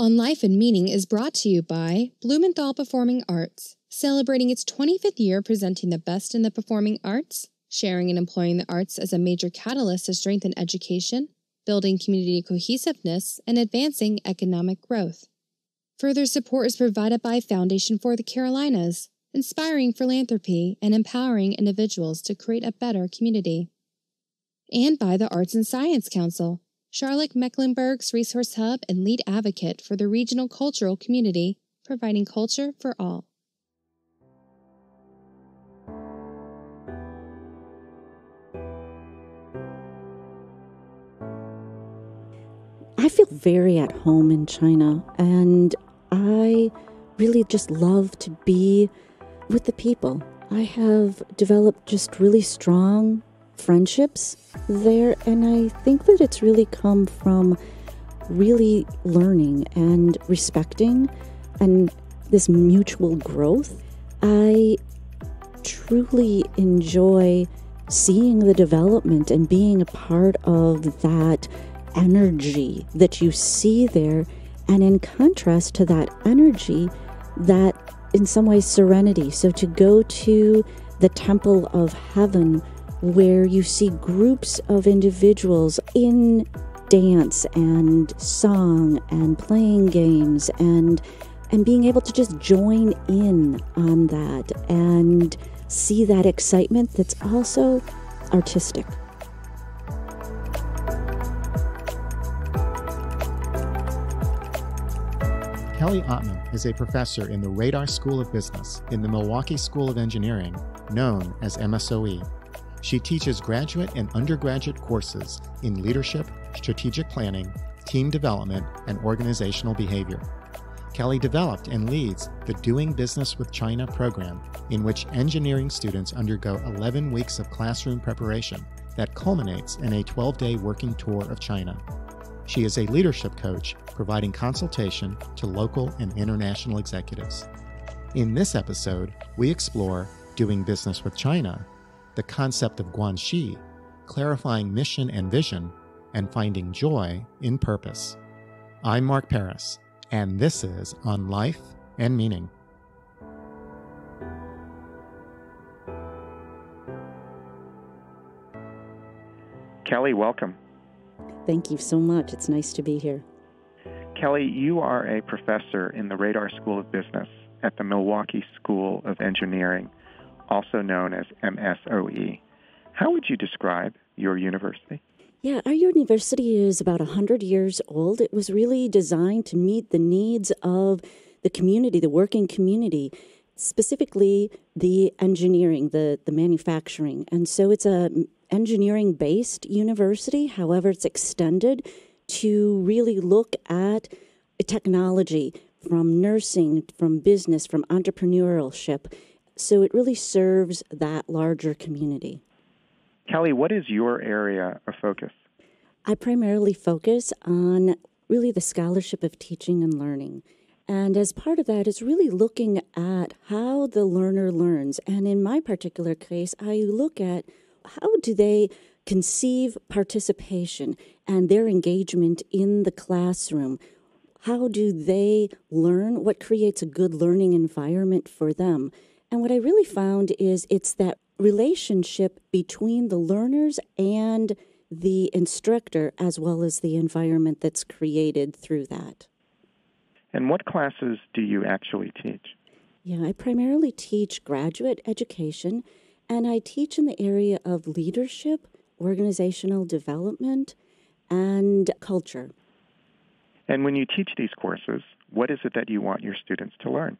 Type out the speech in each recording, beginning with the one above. On Life and Meaning is brought to you by Blumenthal Performing Arts, celebrating its 25th year presenting the best in the performing arts, sharing and employing the arts as a major catalyst to strengthen education, building community cohesiveness, and advancing economic growth. Further support is provided by Foundation for the Carolinas, inspiring philanthropy and empowering individuals to create a better community. And by the Arts and Science Council, Charlotte Mecklenburg's resource hub and lead advocate for the regional cultural community, providing culture for all. I feel very at home in China, and I really just love to be with the people. I have developed just really strong friendships there, and I think that it's really come from really learning and respecting and this mutual growth. I truly enjoy seeing the development and being a part of that energy that you see there, and in contrast to that energy, that in some ways serenity. So to go to the Temple of Heaven, where you see groups of individuals in dance and song and playing games and being able to just join in on that and see that excitement that's also artistic. Kelly Ottman is a professor in the Rader School of Business in the Milwaukee School of Engineering, known as MSOE. She teaches graduate and undergraduate courses in leadership, strategic planning, team development, and organizational behavior. Kelly developed and leads the Doing Business with China program, in which engineering students undergo 11 weeks of classroom preparation that culminates in a 12-day working tour of China. She is a leadership coach providing consultation to local and international executives. In this episode, we explore Doing Business with China, the concept of Guanxi, clarifying mission and vision, and finding joy in purpose. I'm Mark Peres, and this is On Life and Meaning. Kelly, welcome. Thank you so much. It's nice to be here. Kelly, you are a professor in the Rader School of Business at the Milwaukee School of Engineering, also known as MSOE. How would you describe your university? Yeah, our university is about 100 years old. It was really designed to meet the needs of the community, the working community, specifically the engineering, the manufacturing. And so it's an engineering-based university. However, it's extended to really look at technology from nursing, from business, from entrepreneurship. So it really serves that larger community. Kelly, what is your area of focus? I primarily focus on really the scholarship of teaching and learning. And as part of that is really looking at how the learner learns. And in my particular case, I look at how do they conceive participation and their engagement in the classroom. How do they learn? What creates a good learning environment for them? And what I really found is it's that relationship between the learners and the instructor, as well as the environment that's created through that. And what classes do you actually teach? Yeah, I primarily teach graduate education, and I teach in the area of leadership, organizational development, and culture. And when you teach these courses, what is it that you want your students to learn?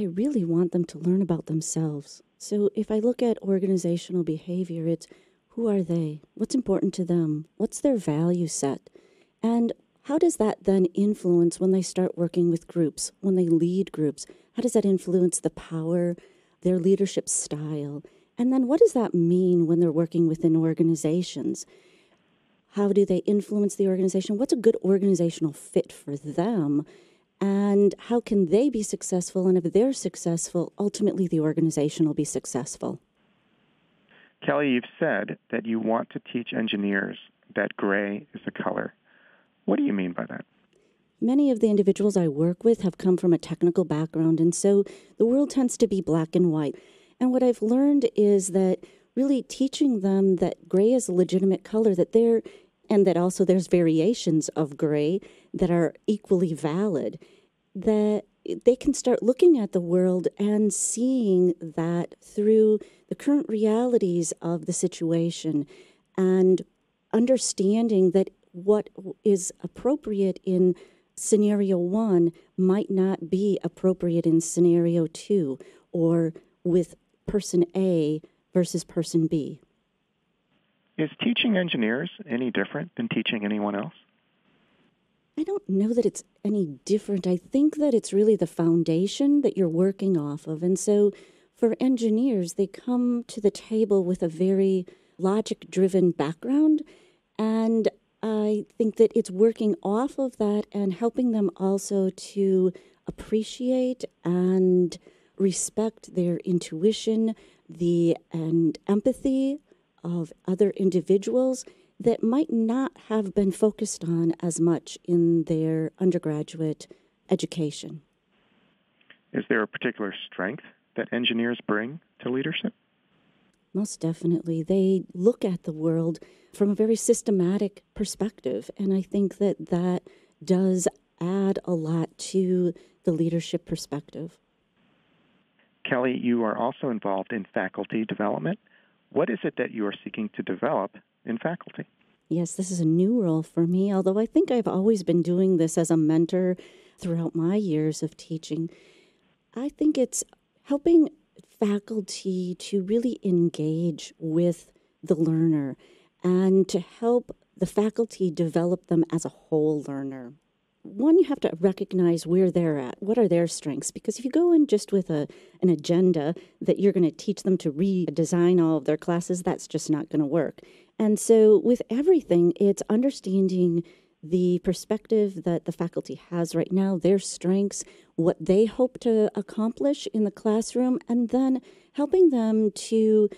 I really want them to learn about themselves. So if I look at organizational behavior, it's who are they? What's important to them? What's their value set? And how does that then influence when they start working with groups, when they lead groups? How does that influence the power, their leadership style? And then what does that mean when they're working within organizations? How do they influence the organization? What's a good organizational fit for them? And how can they be successful? And if they're successful, ultimately the organization will be successful. Kelly, you've said that you want to teach engineers that gray is a color. What do you mean by that? many of the individuals I work with have come from a technical background, and so the world tends to be black and white. And what I've learned is that really teaching them that gray is a legitimate color, that they're, and that also there's variations of gray that are equally valid, that they can start looking at the world and seeing that through the current realities of the situation and understanding that what is appropriate in scenario one might not be appropriate in scenario two or with person A versus person B. Is teaching engineers any different than teaching anyone else? I don't know that it's any different. I think that it's really the foundation that you're working off of. And so for engineers, they come to the table with a very logic-driven background. And I think that it's working off of that and helping them also to appreciate and respect their intuition, and empathy of other individuals that might not have been focused on as much in their undergraduate education. Is there a particular strength that engineers bring to leadership? Most definitely. They look at the world from a very systematic perspective, and I think that that does add a lot to the leadership perspective. Kelly, you are also involved in faculty development. What is it that you are seeking to develop in faculty? Yes, this is a new role for me, although I think I've always been doing this as a mentor throughout my years of teaching. I think it's helping faculty to really engage with the learner and to help the faculty develop them as a whole learner. One, you have to recognize where they're at. What are their strengths? Because if you go in just with an agenda that you're going to teach them to redesign all of their classes, that's just not going to work. And so with everything, it's understanding the perspective that the faculty has right now, their strengths, what they hope to accomplish in the classroom, and then helping them to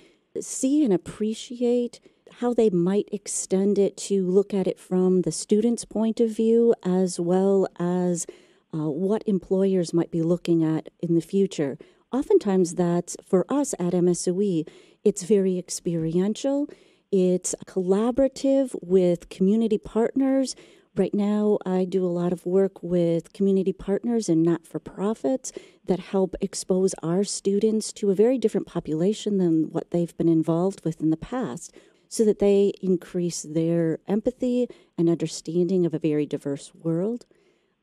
see and appreciate how they might extend it to look at it from the student's point of view, as well as what employers might be looking at in the future. Oftentimes that's, for us at MSOE, it's very experiential. It's collaborative with community partners. Right now I do a lot of work with community partners and not-for-profits that help expose our students to a very different population than what they've been involved with in the past, so that they increase their empathy and understanding of a very diverse world.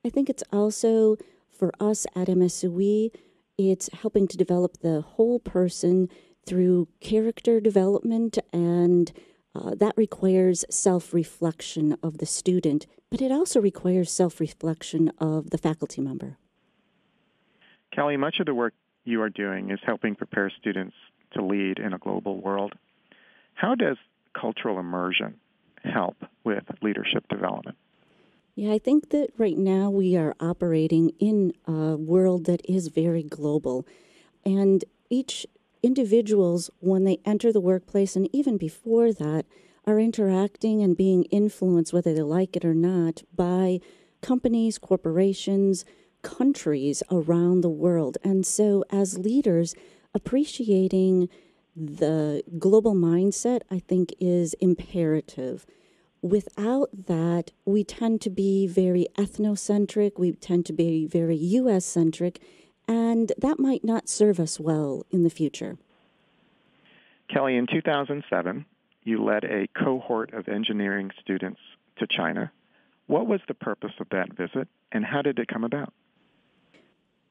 I think it's also, for us at MSOE, it's helping to develop the whole person through character development, and that requires self-reflection of the student, but it also requires self-reflection of the faculty member. Kelly, much of the work you are doing is helping prepare students to lead in a global world. How does cultural immersion help with leadership development? Yeah, I think that right now we are operating in a world that is very global. And each individuals, when they enter the workplace and even before that, are interacting and being influenced, whether they like it or not, by companies, corporations, countries around the world. And so as leaders, appreciating the global mindset, I think, is imperative. Without that, we tend to be very ethnocentric, we tend to be very U.S.-centric, and that might not serve us well in the future. Kelly, in 2007, you led a cohort of engineering students to China. What was the purpose of that visit, and how did it come about?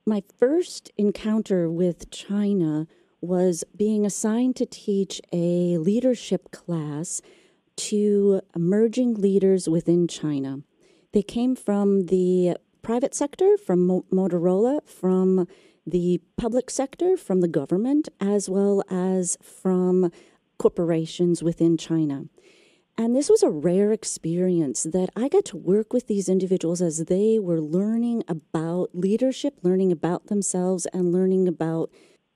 My first encounter with China was being assigned to teach a leadership class to emerging leaders within China. They came from the private sector, from Motorola, from the public sector, from the government, as well as from corporations within China. And this was a rare experience that I got to work with these individuals as they were learning about leadership, learning about themselves, and learning about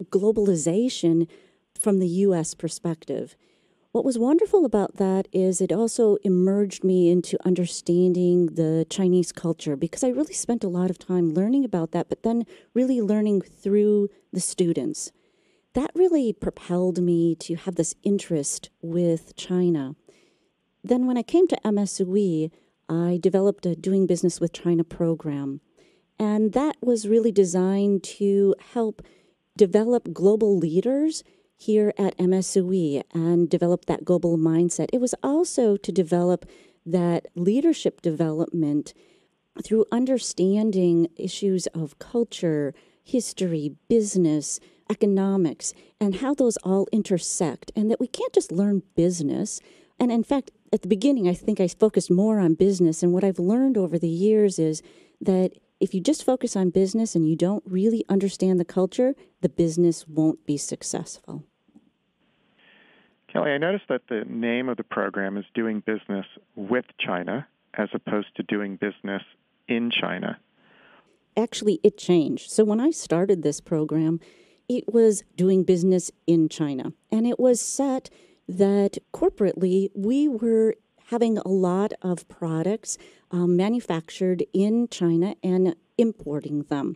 globalization from the U.S. perspective. What was wonderful about that is it also immersed me into understanding the Chinese culture, because I really spent a lot of time learning about that, but then really learning through the students. That really propelled me to have this interest with China. Then when I came to MSUE, I developed a Doing Business with China program, and that was really designed to help develop global leaders here at MSUE and develop that global mindset. It was also to develop that leadership development through understanding issues of culture, history, business, economics, and how those all intersect, and that we can't just learn business. And in fact, at the beginning, I think I focused more on business, and what I've learned over the years is that if you just focus on business and you don't really understand the culture, the business won't be successful. Kelly, I noticed that the name of the program is Doing Business with China as opposed to Doing Business in China. Actually, it changed. So when I started this program, it was Doing Business in China. And it was set that corporately we were having a lot of products manufactured in China and importing them.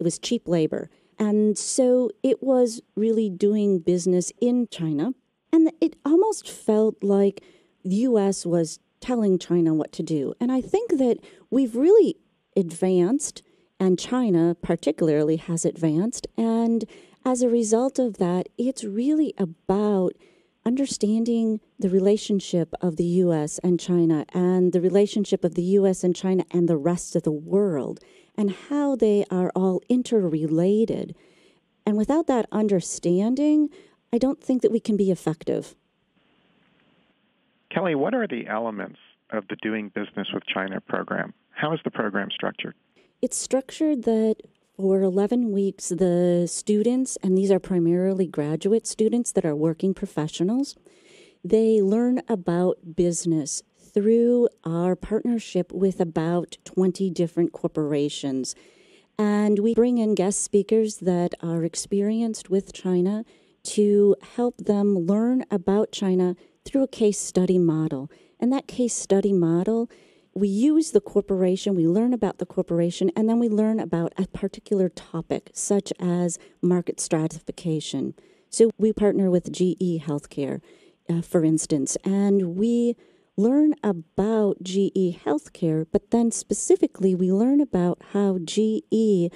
It was cheap labor. And so it was really doing business in China. And it almost felt like the U.S. was telling China what to do. And I think that we've really advanced, and China particularly has advanced. And as a result of that, it's really about understanding the relationship of the U.S. and China, and the relationship of the U.S. and China and the rest of the world, and how they are all interrelated. And without that understanding, I don't think that we can be effective. Kelly, what are the elements of the Doing Business with China program? How is the program structured? It's structured that for 11 weeks, the students, and these are primarily graduate students that are working professionals, they learn about business through our partnership with about 20 different corporations. And we bring in guest speakers that are experienced with China to help them learn about China through a case study model. And that case study model, we use the corporation, we learn about the corporation, and then we learn about a particular topic, such as market stratification. So we partner with GE Healthcare, for instance, and we learn about GE Healthcare, but then specifically we learn about how GE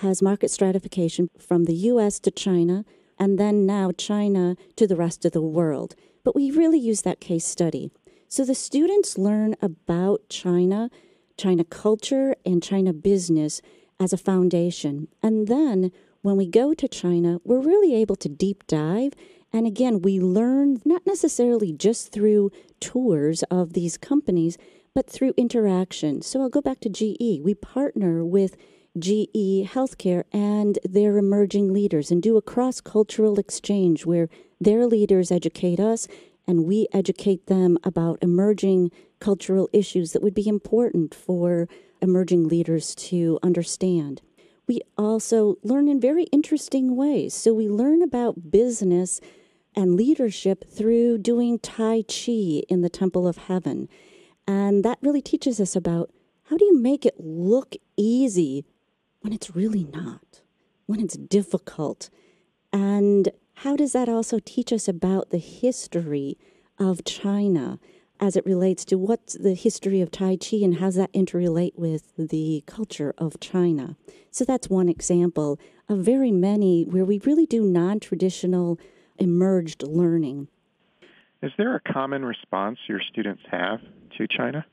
has market stratification from the U.S. to China, and then now China to the rest of the world. But we really use that case study. So the students learn about China, China culture, and China business as a foundation. And then when we go to China, we're really able to deep dive. And again, we learn not necessarily just through tours of these companies, but through interaction. So I'll go back to GE. We partner with GE Healthcare and their emerging leaders and do a cross-cultural exchange where their leaders educate us, and we educate them about emerging cultural issues that would be important for emerging leaders to understand. We also learn in very interesting ways. So we learn about business and leadership through doing Tai Chi in the Temple of Heaven. And that really teaches us about how do you make it look easy when it's really not, when it's difficult. And how does that also teach us about the history of China as it relates to what's the history of Tai Chi and how does that interrelate with the culture of China? So that's one example of very many where we really do non-traditional emerged learning. Is there a common response your students have to China?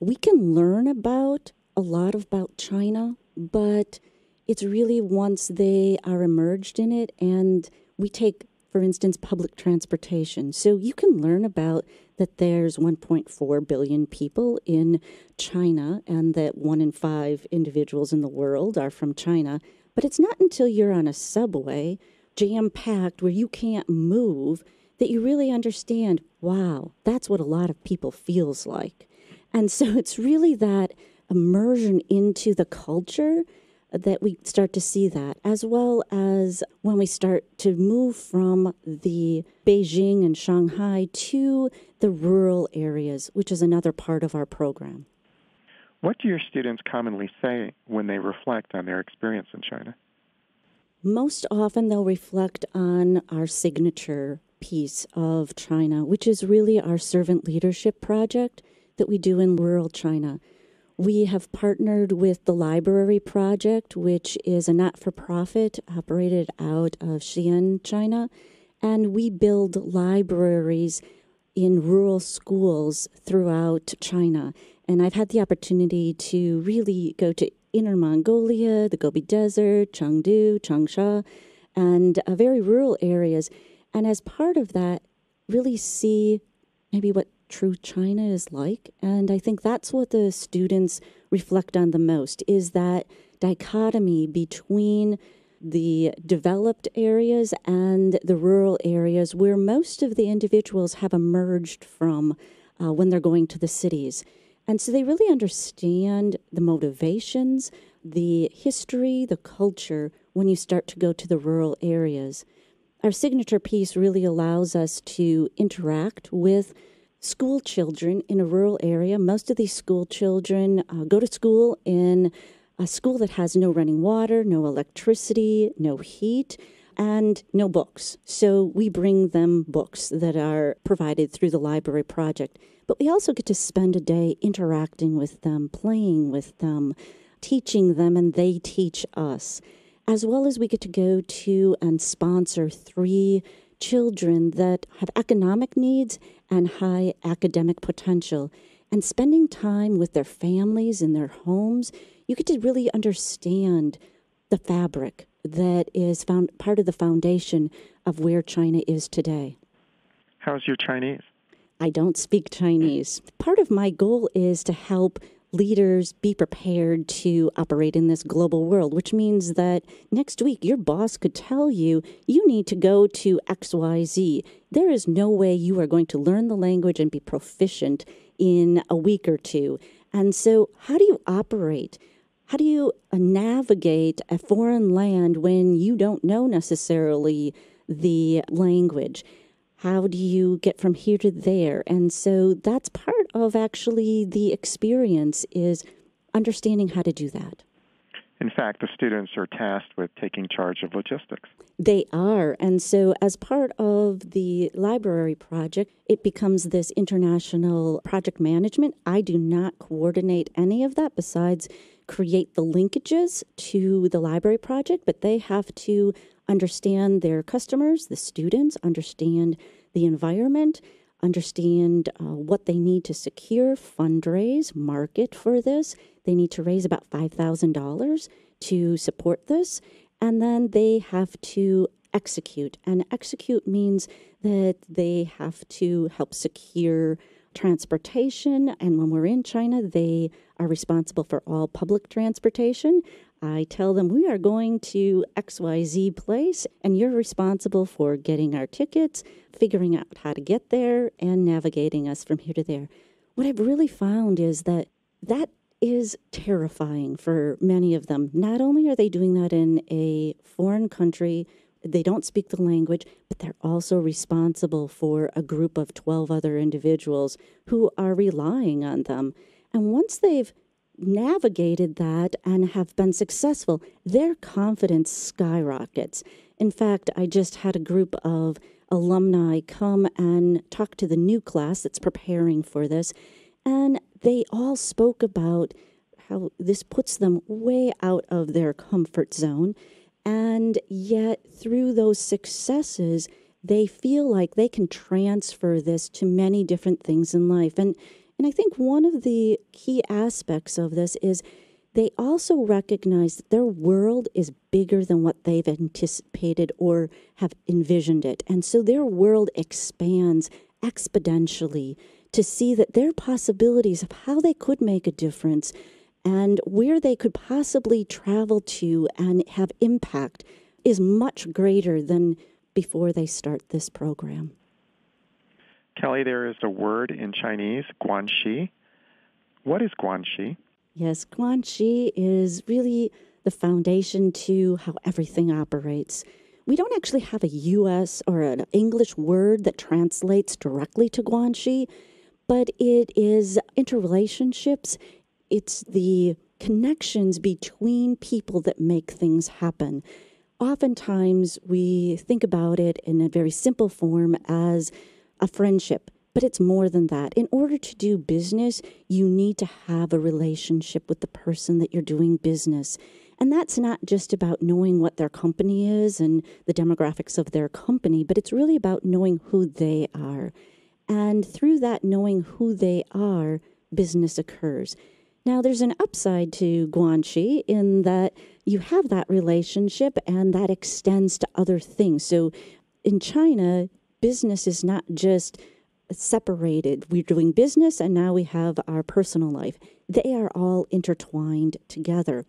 We can learn about a lot about China, but it's really once they are immersed in it, and we take, for instance, public transportation. So you can learn about that there's 1.4 billion people in China and that 1 in 5 individuals in the world are from China. But it's not until you're on a subway, jam-packed, where you can't move, that you really understand, wow, that's what a lot of people feels like. And so it's really that immersion into the culture that we start to see that, as well as when we start to move from the Beijing and Shanghai to the rural areas, which is another part of our program. What do your students commonly say when they reflect on their experience in China? Most often they'll reflect on our signature piece of China, which is really our servant leadership project that we do in rural China. We have partnered with the Library Project, which is a not-for-profit operated out of Xi'an, China, and we build libraries in rural schools throughout China. And I've had the opportunity to really go to Inner Mongolia, the Gobi Desert, Chengdu, Changsha, and very rural areas. And as part of that, really see maybe what true China is like. And I think that's what the students reflect on the most, is that dichotomy between the developed areas and the rural areas where most of the individuals have emerged from when they're going to the cities. And so they really understand the motivations, the history, the culture when you start to go to the rural areas. Our signature piece really allows us to interact with school children in a rural area. Most of these school children go to school in a school that has no running water, no electricity, no heat, and no books. So we bring them books that are provided through the Library Project. But we also get to spend a day interacting with them, playing with them, teaching them, and they teach us. As well as we get to go to and sponsor 3 children that have economic needs and high academic potential. And spending time with their families in their homes, you get to really understand the fabric that is found part of the foundation of where China is today. How's your Chinese? I don't speak Chinese. Part of my goal is to help leaders be prepared to operate in this global world, which means that next week your boss could tell you, you need to go to XYZ. There is no way you are going to learn the language and be proficient in a week or two. And so how do you operate? How do you navigate a foreign land when you don't know necessarily the language? How do you get from here to there? And so that's part of actually the experience, is understanding how to do that. In fact, the students are tasked with taking charge of logistics. They are. And so as part of the Library Project, it becomes this international project management. I do not coordinate any of that besides create the linkages to the Library Project, but they have to understand their customers, the students, understand the environment, understand what they need to secure, fundraise, market for this. They need to raise about $5,000 to support this, and then they have to execute. And execute means that they have to help secure transportation, and when we're in China, they are responsible for all public transportation. I tell them, we are going to XYZ place, and you're responsible for getting our tickets, figuring out how to get there, and navigating us from here to there. What I've really found is that is terrifying for many of them. Not only are they doing that in a foreign country, they don't speak the language, but they're also responsible for a group of 12 other individuals who are relying on them. And once they've navigated that and have been successful, their confidence skyrockets. In fact, I just had a group of alumni come and talk to the new class that's preparing for this, and they all spoke about how this puts them way out of their comfort zone, and yet through those successes, they feel like they can transfer this to many different things in life. And I think one of the key aspects of this is they also recognize that their world is bigger than what they've anticipated or have envisioned it. And so their world expands exponentially to see that their possibilities of how they could make a difference and where they could possibly travel to and have impact is much greater than before they start this program. Kelly, there is a word in Chinese, Guanxi. What is Guanxi? Yes, Guanxi is really the foundation to how everything operates. We don't actually have a U.S. or an English word that translates directly to Guanxi, but it is interrelationships. It's the connections between people that make things happen. Oftentimes, we think about it in a very simple form as a friendship, but it's more than that. In order to do business, you need to have a relationship with the person that you're doing business. And that's not just about knowing what their company is and the demographics of their company, but it's really about knowing who they are. And through that knowing who they are, business occurs. Now, there's an upside to Guanxi in that you have that relationship and that extends to other things. So in China, business is not just separated. We're doing business and now we have our personal life. They are all intertwined together.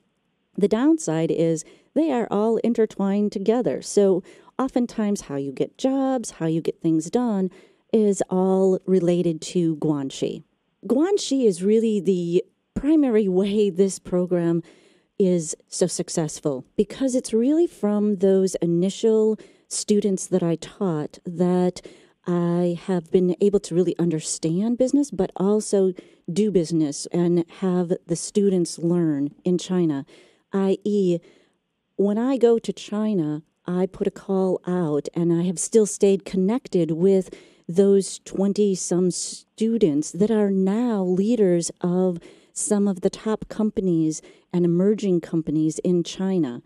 The downside is they are all intertwined together. So oftentimes how you get jobs, how you get things done is all related to Guanxi. Guanxi is really the primary way this program is so successful because it's really from those initial students that I taught that I have been able to really understand business, but also do business and have the students learn in China, i.e., when I go to China, I put a call out and I have still stayed connected with those 20-some students that are now leaders of some of the top companies and emerging companies in China.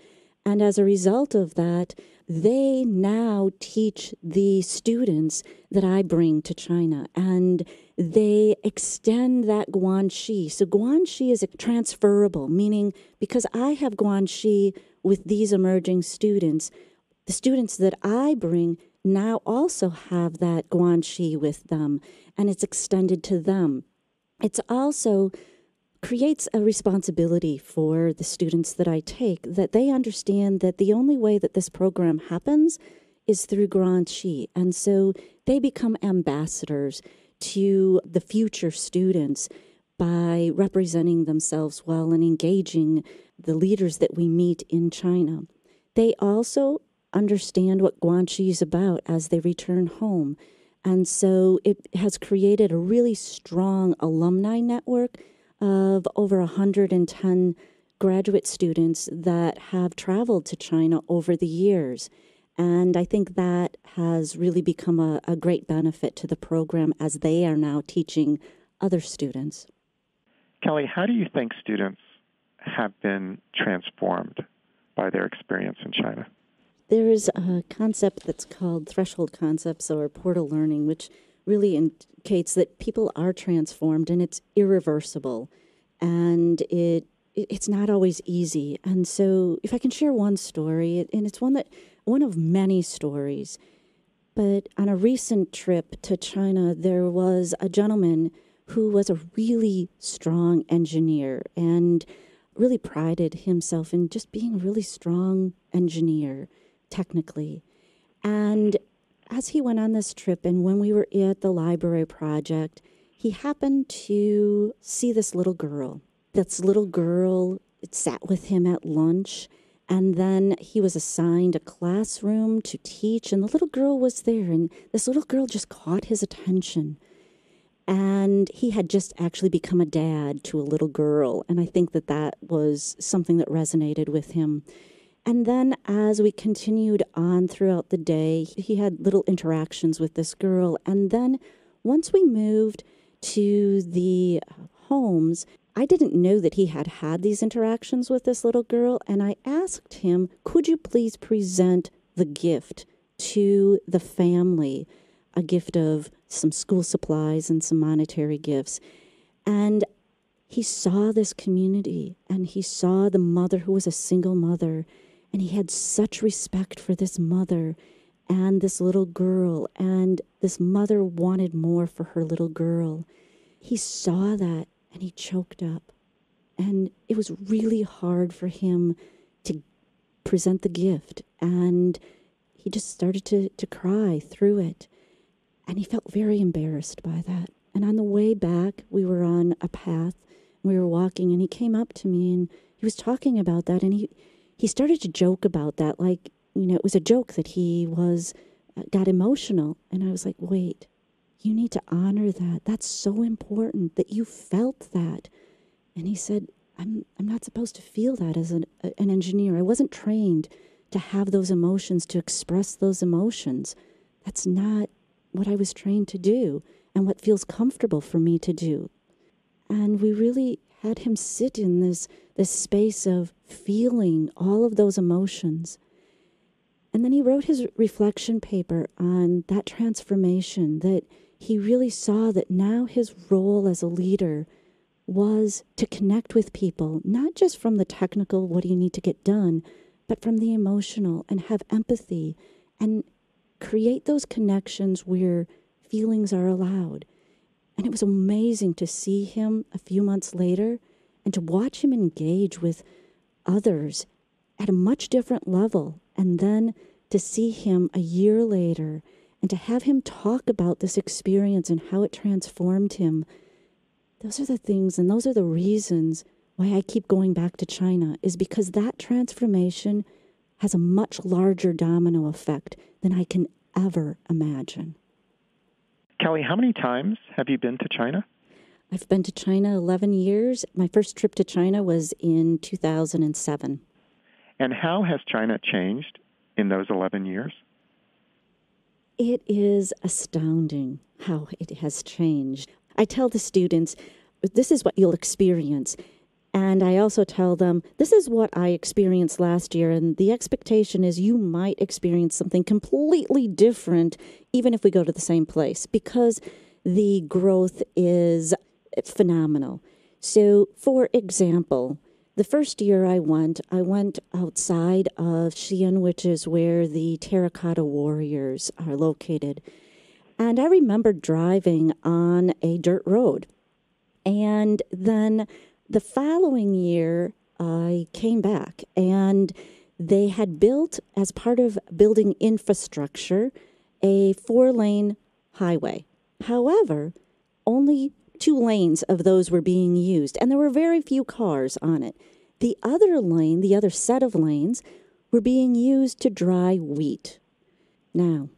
And as a result of that, they now teach the students that I bring to China, and they extend that Guanxi. So Guanxi is transferable, meaning because I have Guanxi with these emerging students, the students that I bring now also have that Guanxi with them, and it's extended to them. It's also creates a responsibility for the students that I take, that they understand that the only way that this program happens is through Guanxi. And so they become ambassadors to the future students by representing themselves well and engaging the leaders that we meet in China. They also understand what Guanxi is about as they return home. And so it has created a really strong alumni network of over 110 graduate students that have traveled to China over the years. And I think that has really become a great benefit to the program as they are now teaching other students. Kelly, how do you think students have been transformed by their experience in China? There is a concept that's called threshold concepts or portal learning, which really indicates that people are transformed and it's irreversible and it's not always easy. And so if I can share one story, and it's one of many stories, but on a recent trip to China, there was a gentleman who was a really strong engineer and really prided himself in just being a really strong engineer technically. And as he went on this trip and when we were at the Library Project, he happened to see this little girl. This little girl sat with him at lunch, and then he was assigned a classroom to teach, and the little girl was there, and this little girl just caught his attention. And he had just actually become a dad to a little girl, and I think that that was something that resonated with him. And then as we continued on throughout the day, he had little interactions with this girl. And then once we moved to the homes, I didn't know that he had had these interactions with this little girl. And I asked him, could you please present the gift to the family, a gift of some school supplies and some monetary gifts? And he saw this community, and he saw the mother who was a single mother. And he had such respect for this mother and this little girl, and this mother wanted more for her little girl. He saw that and he choked up. And it was really hard for him to present the gift. And he just started to cry through it. And he felt very embarrassed by that. And on the way back, we were on a path we were walking, and he came up to me and he was talking about that, and he started to joke about that, like, you know, it was a joke that he was got emotional. And I was like, wait, you need to honor that. That's so important that you felt that. And he said, I'm not supposed to feel that as an engineer. I wasn't trained to have those emotions, to express those emotions. That's not what I was trained to do and what feels comfortable for me to do. And we really had him sit in this space of feeling all of those emotions. And then he wrote his reflection paper on that transformation, that he really saw that now his role as a leader was to connect with people, not just from the technical, what do you need to get done, but from the emotional, and have empathy and create those connections where feelings are allowed. And it was amazing to see him a few months later and to watch him engage with others at a much different level. And then to see him a year later and to have him talk about this experience and how it transformed him. Those are the things, and those are the reasons why I keep going back to China, is because that transformation has a much larger domino effect than I can ever imagine. Kelly, how many times have you been to China? I've been to China 11 years. My first trip to China was in 2007. And how has China changed in those 11 years? It is astounding how it has changed. I tell the students, this is what you'll experience. And I also tell them, this is what I experienced last year. And the expectation is you might experience something completely different, even if we go to the same place, because the growth is phenomenal. So, for example, the first year I went outside of Xi'an, which is where the terracotta warriors are located. And I remember driving on a dirt road. And then the following year, I came back, and they had built, as part of building infrastructure, a 4-lane highway. However, only 2 lanes of those were being used, and there were very few cars on it. The other lane, the other set of lanes, were being used to dry wheat. Now,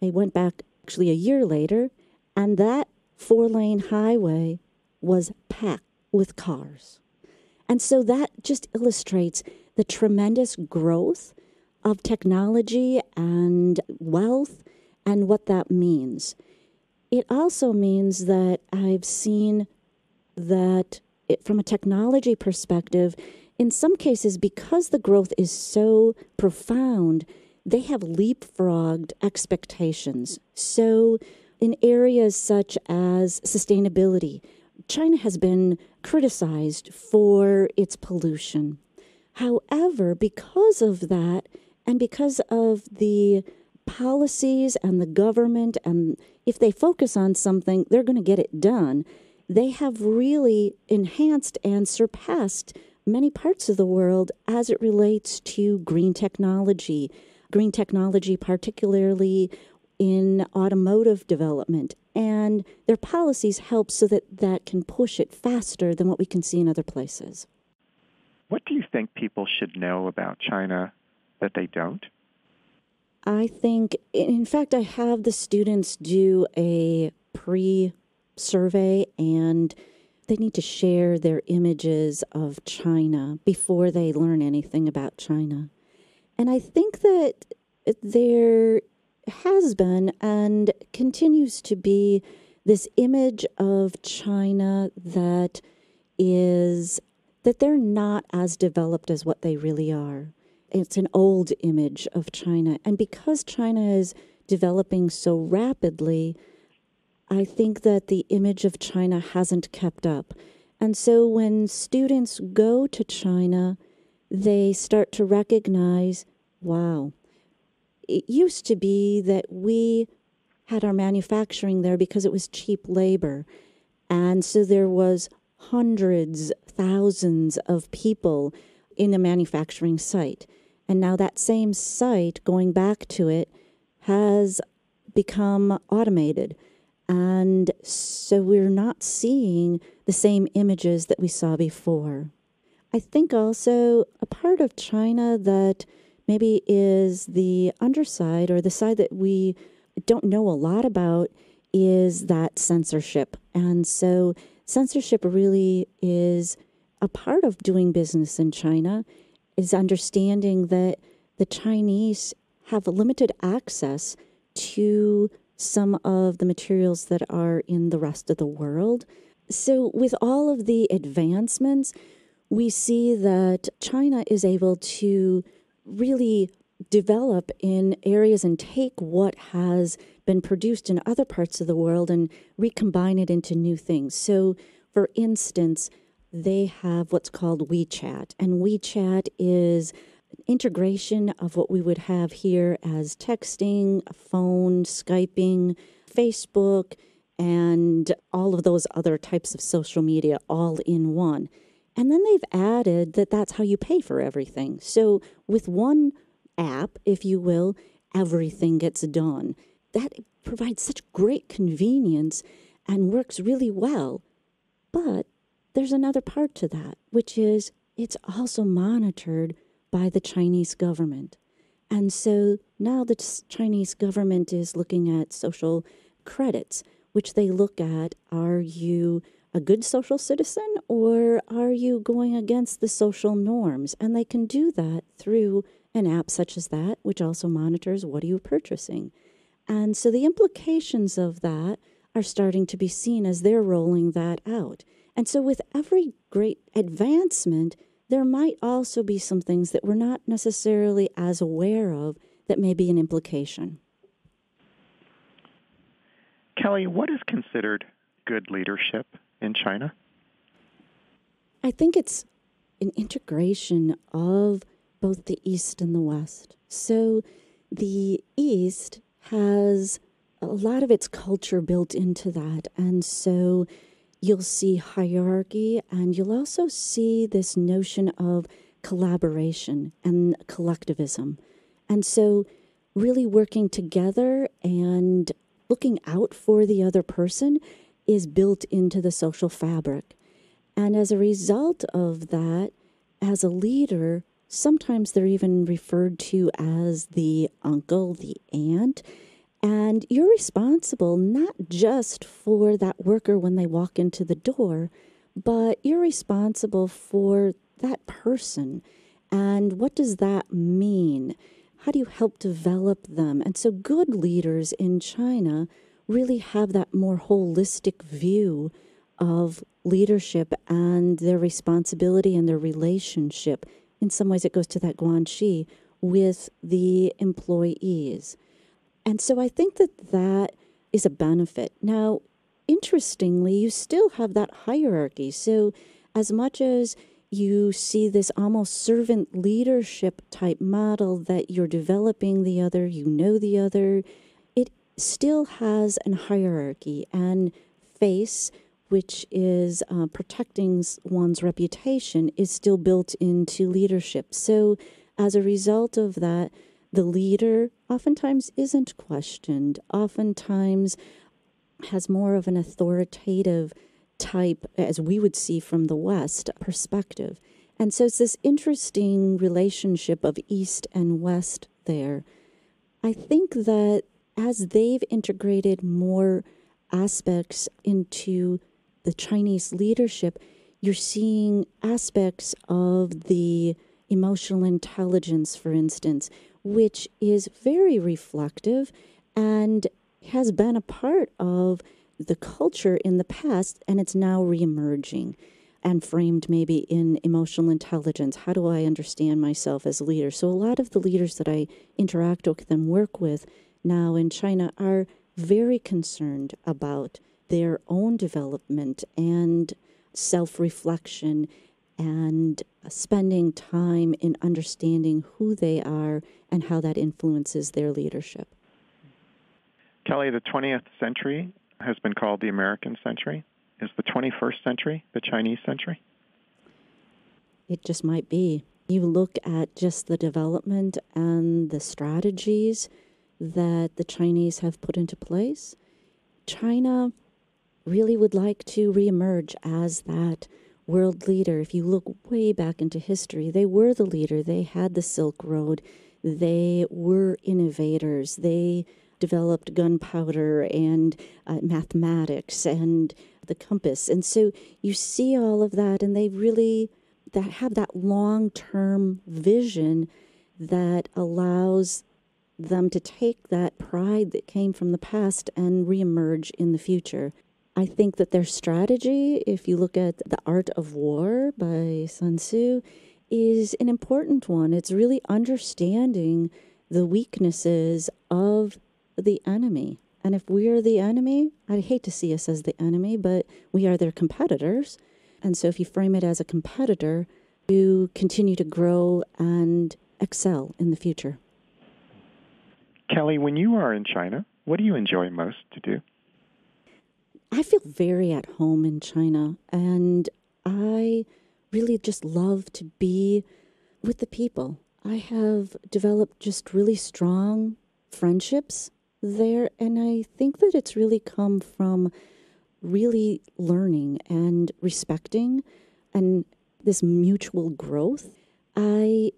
I went back actually a year later, and that 4-lane highway was packed with cars. And so that just illustrates the tremendous growth of technology and wealth and what that means. It also means that I've seen that from a technology perspective, in some cases, because the growth is so profound, they have leapfrogged expectations. So in areas such as sustainability, China has been criticized for its pollution. However, because of that, and because of the policies and the government, and if they focus on something, they're going to get it done. They have really enhanced and surpassed many parts of the world as it relates to green technology. Green technology, particularly in automotive development, and their policies help so that can push it faster than what we can see in other places. What do you think people should know about China that they don't? I think, in fact, I have the students do a pre-survey, and they need to share their images of China before they learn anything about China. And I think that there has been and continues to be this image of China that they're not as developed as what they really are. It's an old image of China. And because China is developing so rapidly, I think that the image of China hasn't kept up. And so when students go to China, they start to recognize, wow, it used to be that we had our manufacturing there because it was cheap labor. And so there was hundreds, thousands of people in a manufacturing site. And now that same site, going back to it, has become automated. And so we're not seeing the same images that we saw before. I think also a part of China that maybe is the underside, or the side that we don't know a lot about, is that censorship. And so censorship really is a part of doing business in China, is understanding that the Chinese have limited access to some of the materials that are in the rest of the world. So with all of the advancements, we see that China is able to really develop in areas and take what has been produced in other parts of the world and recombine it into new things. So, for instance, they have what's called WeChat, and WeChat is an integration of what we would have here as texting, phone, Skyping, Facebook, and all of those other types of social media all in one. And then they've added that that's how you pay for everything. So with one app, if you will, everything gets done. That provides such great convenience and works really well. But there's another part to that, which is it's also monitored by the Chinese government. And so now the Chinese government is looking at social credits, which they look at, are you a good social citizen, or are you going against the social norms? And they can do that through an app such as that, which also monitors what are you purchasing. And so the implications of that are starting to be seen as they're rolling that out. And so with every great advancement, there might also be some things that we're not necessarily as aware of that may be an implication. Kelly, what is considered good leadership in China? I think it's an integration of both the East and the West. So the East has a lot of its culture built into that. And so you'll see hierarchy, and you'll also see this notion of collaboration and collectivism. And so really working together and looking out for the other person is built into the social fabric. And as a result of that, as a leader, sometimes they're even referred to as the uncle, the aunt, and you're responsible not just for that worker when they walk into the door, but you're responsible for that person. And what does that mean? How do you help develop them? And so good leaders in China really have that more holistic view of leadership and their responsibility and their relationship. In some ways, it goes to that Guanxi with the employees. And so I think that that is a benefit. Now, interestingly, you still have that hierarchy. So as much as you see this almost servant leadership type model that you're developing the other, you know the other, still has a hierarchy, and face, which is protecting one's reputation, is still built into leadership. So as a result of that, the leader oftentimes isn't questioned, oftentimes has more of an authoritative type, as we would see from the West, perspective. And so it's this interesting relationship of East and West there. I think that as they've integrated more aspects into the Chinese leadership, you're seeing aspects of the emotional intelligence, for instance, which is very reflective and has been a part of the culture in the past, and it's now reemerging and framed maybe in emotional intelligence. How do I understand myself as a leader? So a lot of the leaders that I interact with and work with now in China are very concerned about their own development and self-reflection and spending time in understanding who they are and how that influences their leadership. Kelly, the 20th century has been called the American century. Is the 21st century the Chinese century? It just might be. You look at just the development and the strategies that the Chinese have put into place, China really would like to reemerge as that world leader. If you look way back into history, they were the leader. They had the Silk Road. They were innovators. They developed gunpowder and mathematics and the compass. And so you see all of that, and they really have that long-term vision that allows them to take that pride that came from the past and reemerge in the future. I think that their strategy, if you look at The Art of War by Sun Tzu, is an important one. It's really understanding the weaknesses of the enemy. And if we are the enemy, I'd hate to see us as the enemy, but we are their competitors. And so if you frame it as a competitor, you continue to grow and excel in the future. Kelly, when you are in China, what do you enjoy most to do? I feel very at home in China, and I really just love to be with the people. I have developed just really strong friendships there, and I think that it's really come from really learning and respecting and this mutual growth. I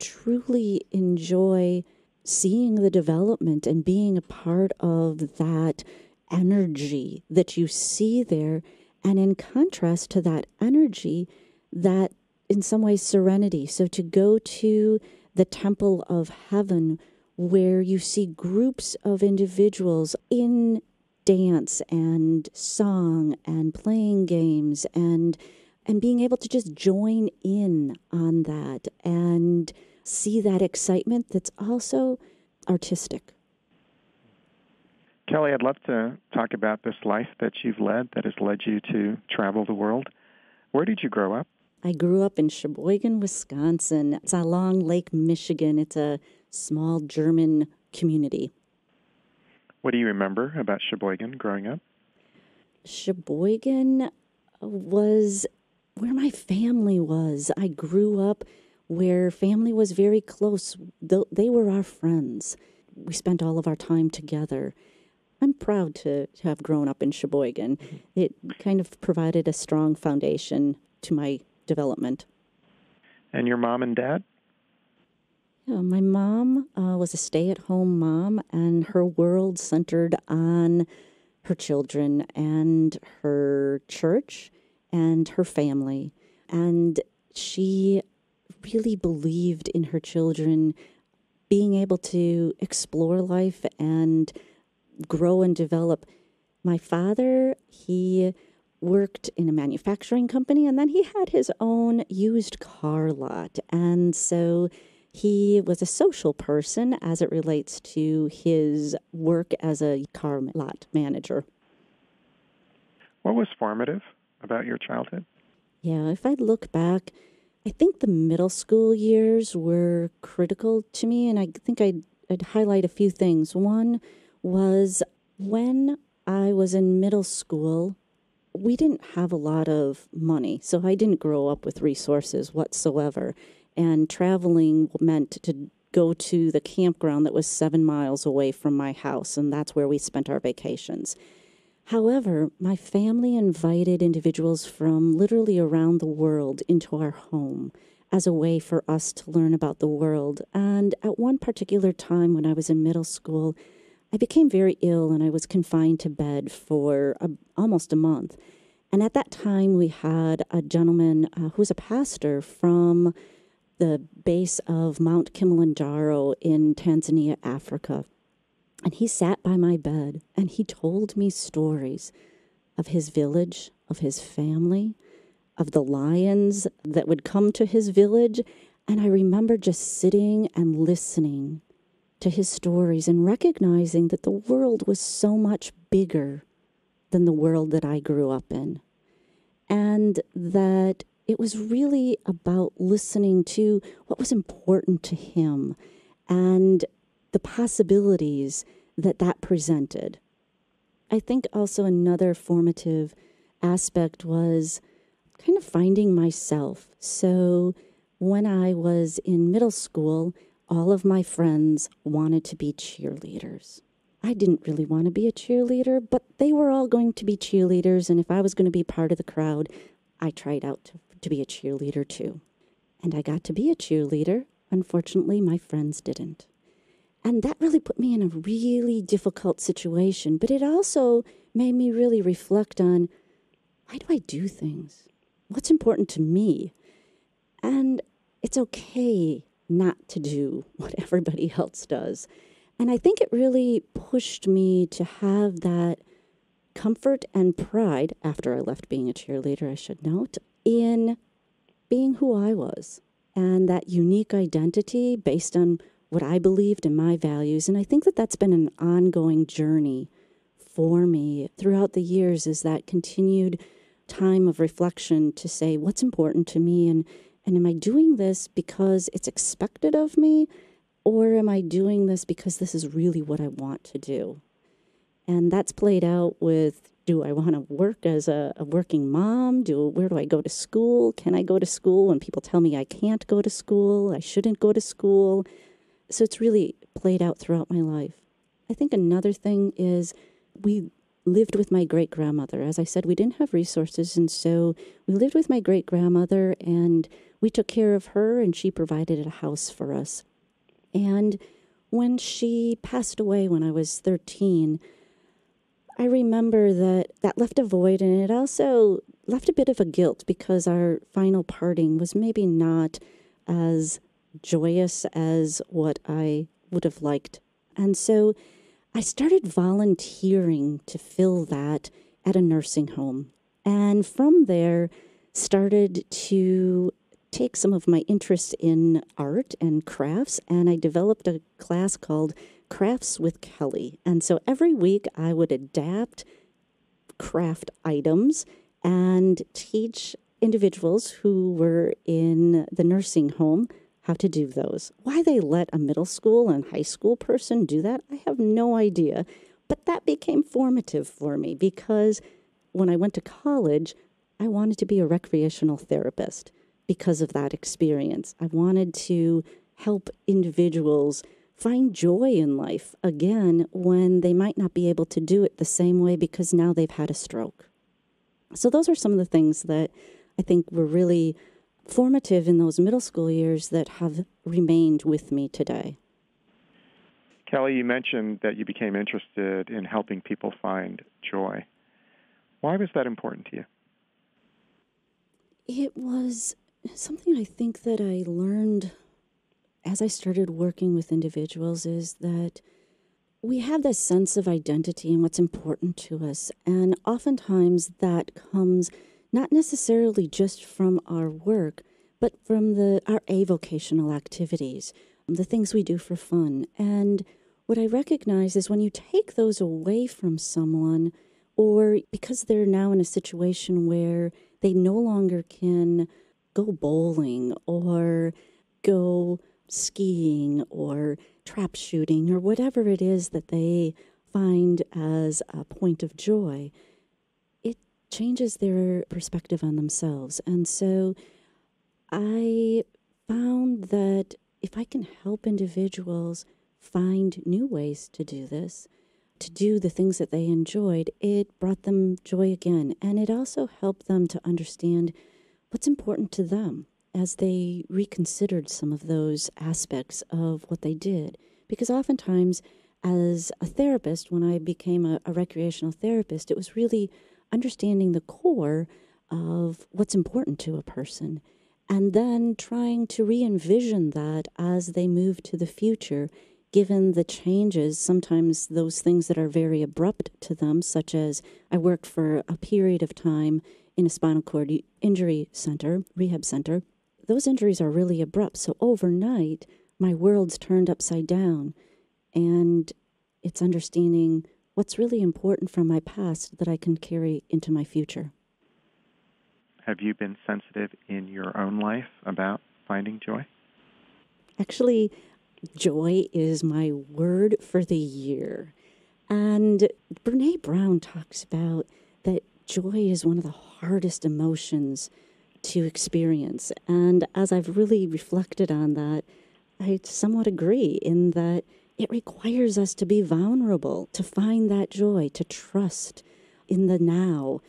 truly enjoy seeing the development and being a part of that energy that you see there, and in contrast to that energy, that in some ways serenity. So to go to the Temple of Heaven, where you see groups of individuals in dance and song and playing games and being able to just join in on that and see that excitement that's also artistic. Kelly, I'd love to talk about this life that you've led that has led you to travel the world. Where did you grow up? I grew up in Sheboygan, Wisconsin. It's along Lake Michigan. It's a small German community. What do you remember about Sheboygan growing up? Sheboygan was where my family was. I grew up where family was very close. They were our friends. We spent all of our time together. I'm proud to have grown up in Sheboygan. It kind of provided a strong foundation to my development. And your mom and dad? Yeah, my mom was a stay-at-home mom, and her world centered on her children and her church and her family. And she really believed in her children being able to explore life and grow and develop. My father, he worked in a manufacturing company, and then he had his own used car lot. And so he was a social person as it relates to his work as a car lot manager. What was formative about your childhood? Yeah, if I look back, I think the middle school years were critical to me, and I think I'd highlight a few things. One was when I was in middle school, we didn't have a lot of money, so I didn't grow up with resources whatsoever. And traveling meant to go to the campground that was 7 miles away from my house, and that's where we spent our vacations. However, my family invited individuals from literally around the world into our home as a way for us to learn about the world. And at one particular time when I was in middle school, I became very ill, and I was confined to bed for almost a month. And at that time, we had a gentleman who was a pastor from the base of Mount Kilimanjaro in Tanzania, Africa. And he sat by my bed, and he told me stories of his village, of his family, of the lions that would come to his village. And I remember just sitting and listening to his stories and recognizing that the world was so much bigger than the world that I grew up in. And that it was really about listening to what was important to him and the possibilities that that presented. I think also another formative aspect was kind of finding myself. So when I was in middle school, all of my friends wanted to be cheerleaders. I didn't really want to be a cheerleader, but they were all going to be cheerleaders, and if I was going to be part of the crowd, I tried out to be a cheerleader too. And I got to be a cheerleader. Unfortunately, my friends didn't. And that really put me in a really difficult situation, but it also made me really reflect on, why do I do things? What's important to me? And it's okay not to do what everybody else does. And I think it really pushed me to have that comfort and pride, after I left being a cheerleader, I should note, in being who I was and that unique identity based on what I believed in my values. And I think that that's been an ongoing journey for me throughout the years, is that continued time of reflection to say, what's important to me? And am I doing this because it's expected of me, or am I doing this because this is really what I want to do? And that's played out with, do I want to work as a working mom? Where do I go to school? Can I go to school when people tell me I can't go to school, I shouldn't go to school? So it's really played out throughout my life. I think another thing is we lived with my great-grandmother. As I said, we didn't have resources, and so we lived with my great-grandmother, and we took care of her, and she provided a house for us. And when she passed away when I was 13, I remember that left a void, and it also left a bit of a guilt because our final parting was maybe not as joyous as what I would have liked. And so I started volunteering to fill that at a nursing home. And from there, started to take some of my interests in art and crafts. And I developed a class called Crafts with Kelly. And so every week I would adapt craft items and teach individuals who were in the nursing home how to do those. Why they let a middle school and high school person do that, I have no idea. But that became formative for me, because when I went to college, I wanted to be a recreational therapist because of that experience. I wanted to help individuals find joy in life again when they might not be able to do it the same way because now they've had a stroke. So those are some of the things that I think were really formative in those middle school years that have remained with me today. Kelly, you mentioned that you became interested in helping people find joy. Why was that important to you? It was something I think that I learned as I started working with individuals, is that we have this sense of identity and what's important to us. And oftentimes that comes not necessarily just from our work, but from our avocational activities, the things we do for fun. And what I recognize is when you take those away from someone, or because they're now in a situation where they no longer can go bowling or go skiing or trap shooting or whatever it is that they find as a point of joy, changes their perspective on themselves. And so I found that if I can help individuals find new ways to do this, to do the things that they enjoyed, it brought them joy again. And it also helped them to understand what's important to them as they reconsidered some of those aspects of what they did. Because oftentimes as a therapist, when I became a recreational therapist, it was really understanding the core of what's important to a person, and then trying to re-envision that as they move to the future, given the changes, sometimes those things that are very abrupt to them, such as I worked for a period of time in a spinal cord injury center, rehab center. Those injuries are really abrupt. So overnight, my world's turned upside down, and it's understanding what's really important from my past that I can carry into my future. Have you been sensitive in your own life about finding joy? Actually, joy is my word for the year. And Brené Brown talks about that joy is one of the hardest emotions to experience. And as I've really reflected on that, I somewhat agree in that It requires us to be vulnerable, to find that joy, to trust in the now,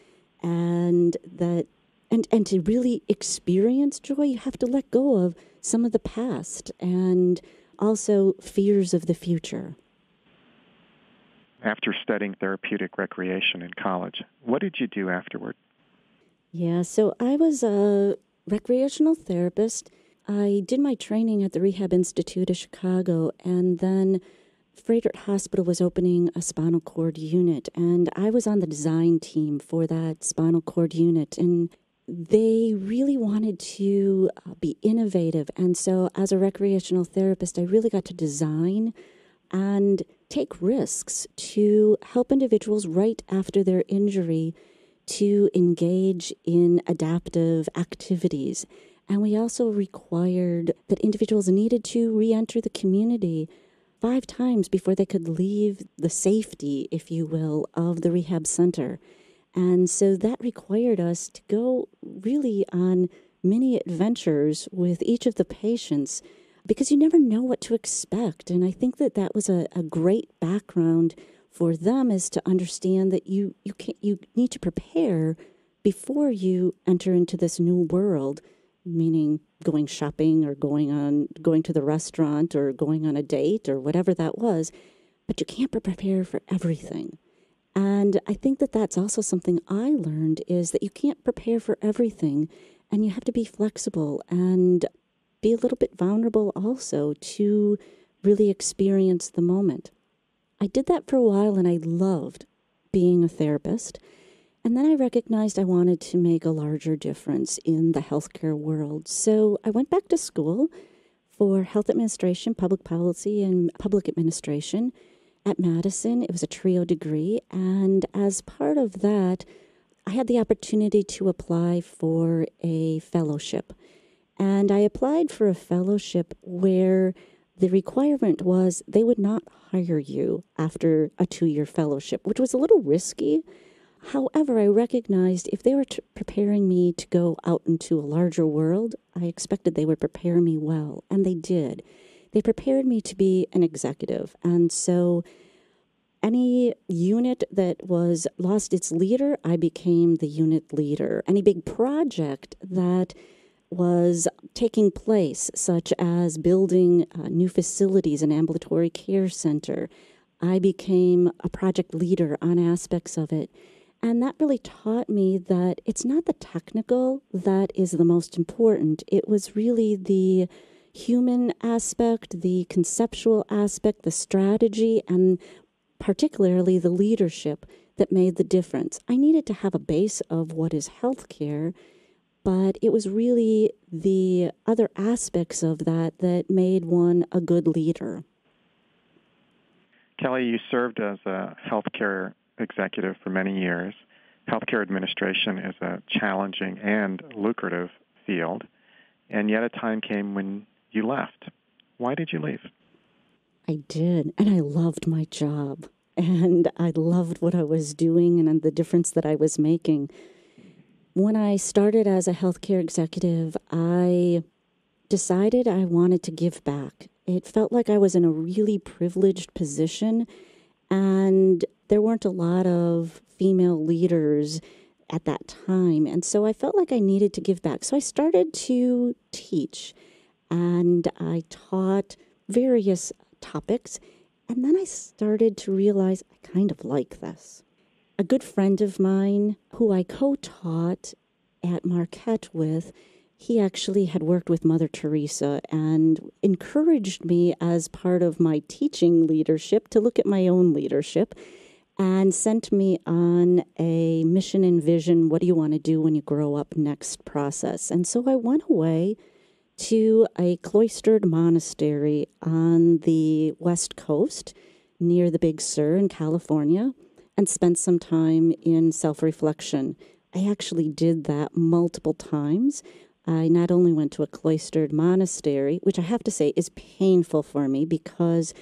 and to really experience joy, you have to let go of some of the past and also fears of the future. After studying therapeutic recreation in college, what did you do afterward? Yeah, so I was a recreational therapist. I did my training at the Rehab Institute of Chicago, and then Frederick Hospital was opening a spinal cord unit, and I was on the design team for that spinal cord unit, and they really wanted to be innovative. And so as a recreational therapist, I really got to design and take risks to help individuals right after their injury to engage in adaptive activities. And we also required that individuals needed to re-enter the community 5 times before they could leave the safety, if you will, of the rehab center. And so that required us to go really on many adventures with each of the patients, because you never know what to expect. And I think that that was a great background for them, is to understand that you need to prepare before you enter into this new world, meaning going shopping or going to the restaurant or going on a date or whatever that was. But you can't prepare for everything. And I think that that's also something I learned, is that you can't prepare for everything, and you have to be flexible and be a little bit vulnerable also to really experience the moment. I did that for a while, and I loved being a therapist. And then I recognized I wanted to make a larger difference in the healthcare world. So I went back to school for health administration, public policy, and public administration at Madison. It was a trio degree. And as part of that, I had the opportunity to apply for a fellowship. And I applied for a fellowship where the requirement was they would not hire you after a 2-year fellowship, which was a little risky. However, I recognized if they were preparing me to go out into a larger world, I expected they would prepare me well, and they did. They prepared me to be an executive, and so any unit that was lost its leader, I became the unit leader. Any big project that was taking place, such as building new facilities, an ambulatory care center, I became a project leader on aspects of it. And that really taught me that it's not the technical that is the most important. It was really the human aspect, the conceptual aspect, the strategy, and particularly the leadership that made the difference. I needed to have a base of what is healthcare, but it was really the other aspects of that that made one a good leader. Kelly, you served as a healthcare executive for many years. Healthcare administration is a challenging and lucrative field, and yet a time came when you left. Why did you leave? I did, and I loved my job, and I loved what I was doing and the difference that I was making. When I started as a healthcare executive, I decided I wanted to give back. It felt like I was in a really privileged position, and there weren't a lot of female leaders at that time. And so I felt like I needed to give back. So I started to teach, and I taught various topics. And then I started to realize I kind of like this. A good friend of mine who I co-taught at Marquette with, he actually had worked with Mother Teresa and encouraged me as part of my teaching leadership to look at my own leadership, and sent me on a mission and vision, what do you want to do when you grow up next process. And so I went away to a cloistered monastery on the West Coast near the Big Sur in California, and spent some time in self-reflection. I actually did that multiple times. I not only went to a cloistered monastery, which I have to say is painful for me because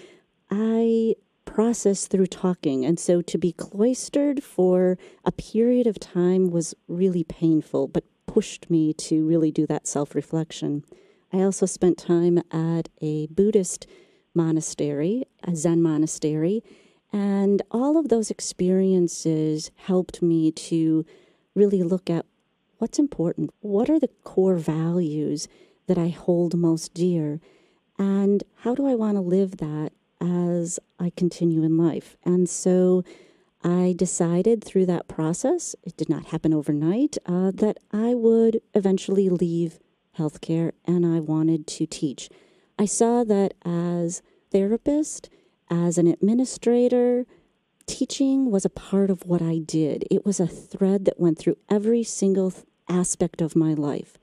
I process through talking. And so to be cloistered for a period of time was really painful, but pushed me to really do that self-reflection. I also spent time at a Buddhist monastery, a Zen monastery. And all of those experiences helped me to really look at what's important. What are the core values that I hold most dear? And how do I want to live that as I continue in life? And so I decided through that process, it did not happen overnight, that I would eventually leave healthcare and I wanted to teach. I saw that as therapist, as an administrator, teaching was a part of what I did. It was a thread that went through every single aspect of my life.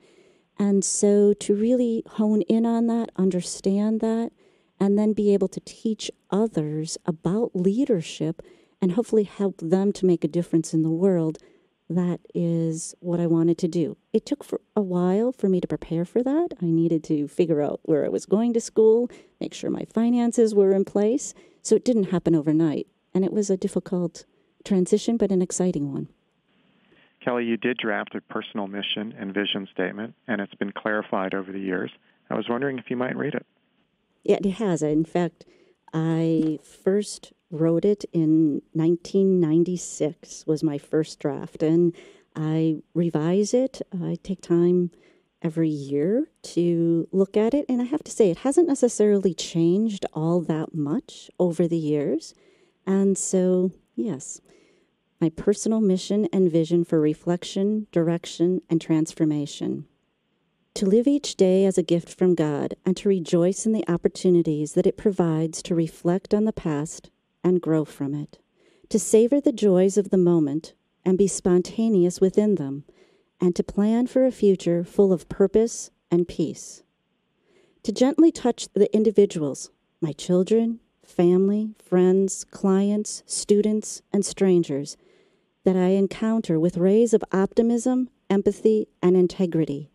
And so to really hone in on that, understand that, and then be able to teach others about leadership and hopefully help them to make a difference in the world, that is what I wanted to do. It took for a while for me to prepare for that. I needed to figure out where I was going to school, make sure my finances were in place. So it didn't happen overnight. And it was a difficult transition, but an exciting one. Kelly, you did draft a personal mission and vision statement, and it's been clarified over the years. I was wondering if you might read it. Yeah, it has. In fact, I first wrote it in 1996 was my first draft, and I revise it. I take time every year to look at it, and I have to say it hasn't necessarily changed all that much over the years. And so, yes, my personal mission and vision for reflection, direction, and transformation. To live each day as a gift from God and to rejoice in the opportunities that it provides to reflect on the past and grow from it. To savor the joys of the moment and be spontaneous within them, and to plan for a future full of purpose and peace. To gently touch the individuals, my children, family, friends, clients, students, and strangers that I encounter with rays of optimism, empathy, and integrity,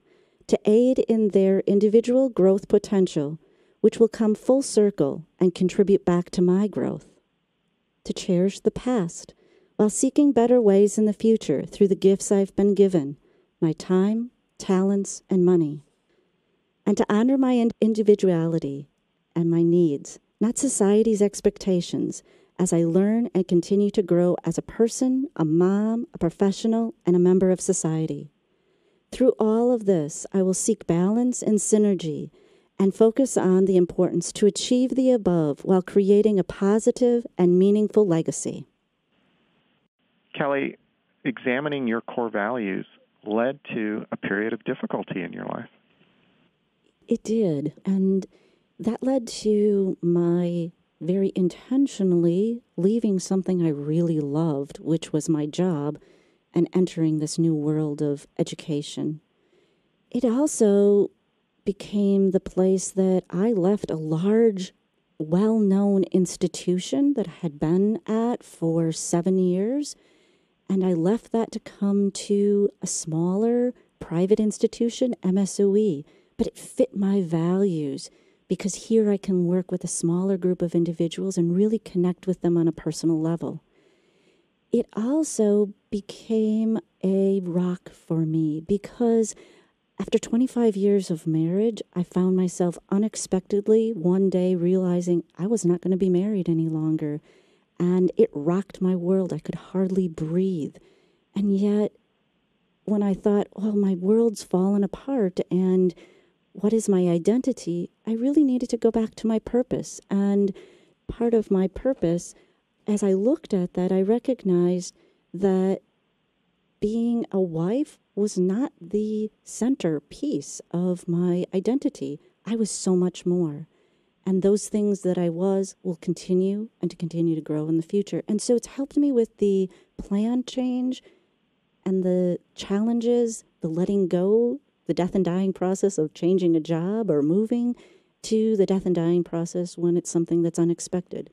to aid in their individual growth potential, which will come full circle and contribute back to my growth. To cherish the past while seeking better ways in the future through the gifts I've been given, my time, talents, and money. And to honor my individuality and my needs, not society's expectations, as I learn and continue to grow as a person, a mom, a professional, and a member of society. Through all of this, I will seek balance and synergy and focus on the importance to achieve the above while creating a positive and meaningful legacy. Kelly, examining your core values led to a period of difficulty in your life. It did, and that led to my very intentionally leaving something I really loved, which was my job, and entering this new world of education. It also became the place that I left a large, well-known institution that I had been at for 7 years, and I left that to come to a smaller private institution, MSOE, but it fit my values, because here I can work with a smaller group of individuals and really connect with them on a personal level. It also became a rock for me because after 25 years of marriage, I found myself unexpectedly one day realizing I was not going to be married any longer. And it rocked my world. I could hardly breathe. And yet when I thought, well, my world's fallen apart and what is my identity? I really needed to go back to my purpose. And part of my purpose, as I looked at that, I recognized that being a wife was not the centerpiece of my identity. I was so much more. And those things that I was will continue and to continue to grow in the future. And so it's helped me with the plan change and the challenges, the letting go, the death and dying process of changing a job or moving, to the death and dying process when it's something that's unexpected.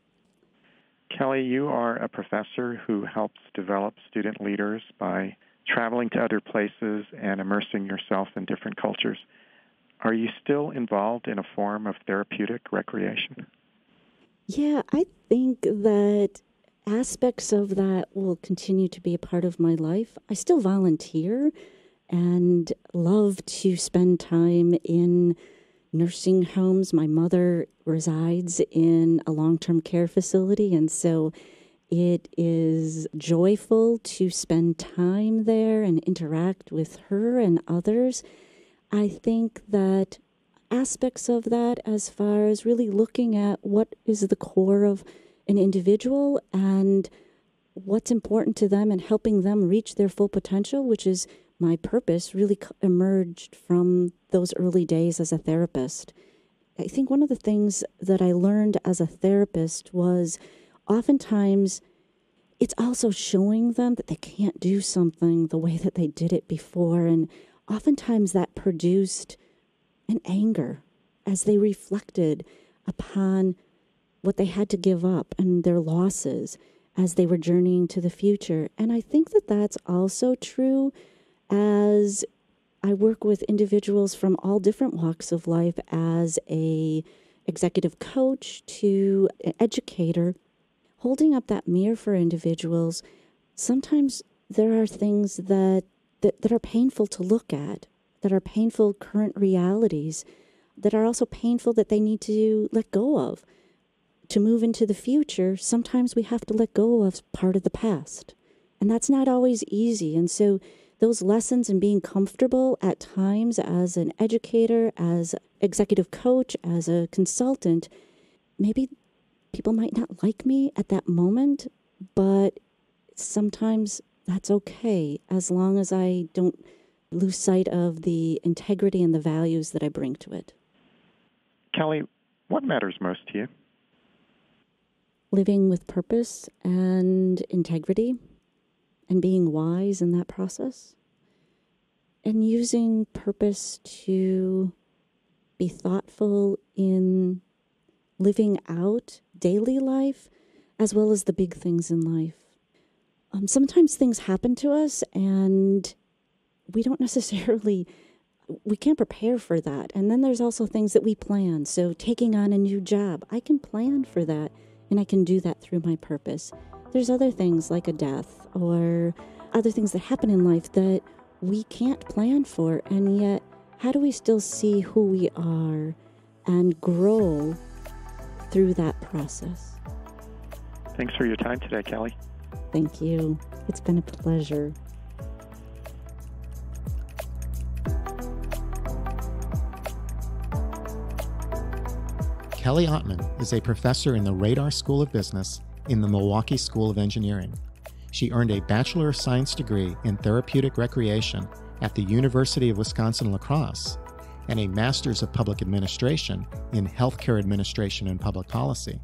Kelly, you are a professor who helps develop student leaders by traveling to other places and immersing yourself in different cultures. Are you still involved in a form of therapeutic recreation? Yeah, I think that aspects of that will continue to be a part of my life. I still volunteer and love to spend time in nursing homes. My mother resides in a long-term care facility, and so it is joyful to spend time there and interact with her and others. I think that aspects of that, as far as really looking at what is the core of an individual and what's important to them and helping them reach their full potential, which is my purpose, really emerged from those early days as a therapist. I think one of the things that I learned as a therapist was oftentimes it's also showing them that they can't do something the way that they did it before. And oftentimes that produced an anger as they reflected upon what they had to give up and their losses as they were journeying to the future. And I think that that's also true as I work with individuals from all different walks of life as an executive coach to an educator. Holding up that mirror for individuals, sometimes there are things that are painful to look at, that are painful current realities, that are also painful that they need to let go of. To move into the future, sometimes we have to let go of part of the past. And that's not always easy. And so those lessons and being comfortable at times as an educator, as executive coach, as a consultant, maybe people might not like me at that moment, but sometimes that's okay as long as I don't lose sight of the integrity and the values that I bring to it. Kelly, what matters most to you? Living with purpose and integrity and being wise in that process and using purpose to be thoughtful in living out daily life, as well as the big things in life. Sometimes things happen to us and we can't prepare for that. And then there's also things that we plan. So taking on a new job, I can plan for that and I can do that through my purpose. There's other things like a death or other things that happen in life that we can't plan for. And yet, how do we still see who we are and grow through that process? Thanks for your time today, Kelly. Thank you. It's been a pleasure. Kelly Ottman is a professor in the Rader School of Business in the Milwaukee School of Engineering. She earned a Bachelor of Science degree in Therapeutic Recreation at the University of Wisconsin-La Crosse, and a Master's of Public Administration in Healthcare Administration and Public Policy,